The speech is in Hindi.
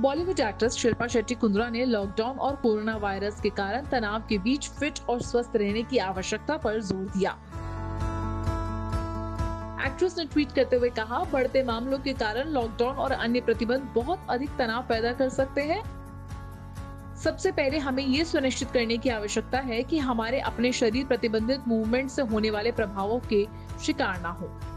बॉलीवुड एक्ट्रेस शिल्पा शेट्टी कुंद्रा ने लॉकडाउन और कोरोना वायरस के कारण तनाव के बीच फिट और स्वस्थ रहने की आवश्यकता पर जोर दिया। एक्ट्रेस ने ट्वीट करते हुए कहा, बढ़ते मामलों के कारण लॉकडाउन और अन्य प्रतिबंध बहुत अधिक तनाव पैदा कर सकते हैं। सबसे पहले हमें ये सुनिश्चित करने की आवश्यकता है कि हमारे अपने शरीर प्रतिबंधित मूवमेंट से होने वाले प्रभावों के शिकार न हो।